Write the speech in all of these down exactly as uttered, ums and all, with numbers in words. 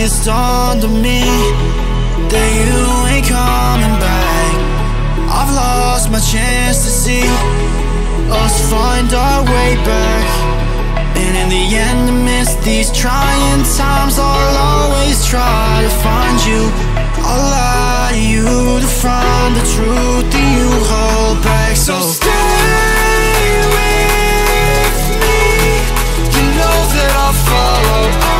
it's dawned on me that you ain't coming back. I've lost my chance to see us find our way back. And in the end, amidst these trying times, I'll always try to find you. I'll lie to you to find the truth that you hold back. So stay with me, you know that I'll follow.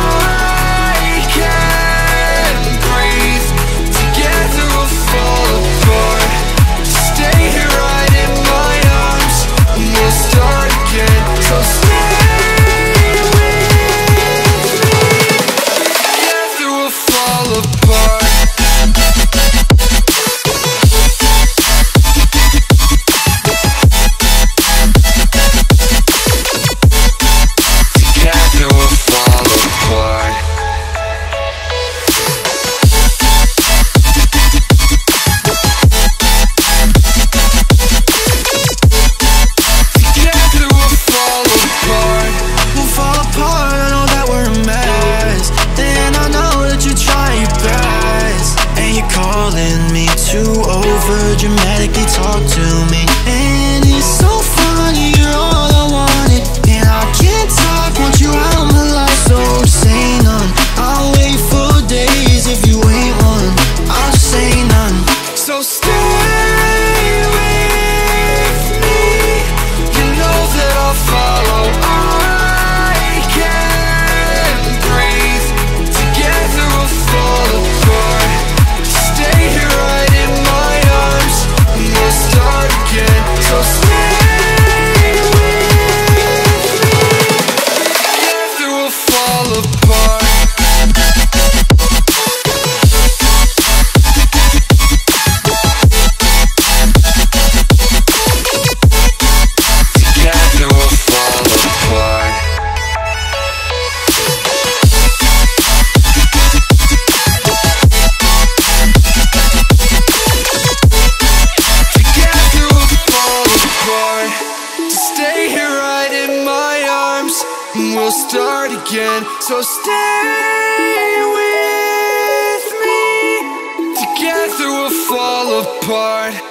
Dramatically talk to me, and it's so funny, you're all I wanted. And I can't talk, want you out of my life, so say none. I'll wait for days if you ain't one. I'll say none. So stay with me, you know that I'll follow. I can't breathe, together we'll fall apart. Stay here right in my start again, so stay with me. Together we'll fall apart. Together we'll fall apart. We'll start again, so stay with me. Together we'll fall apart.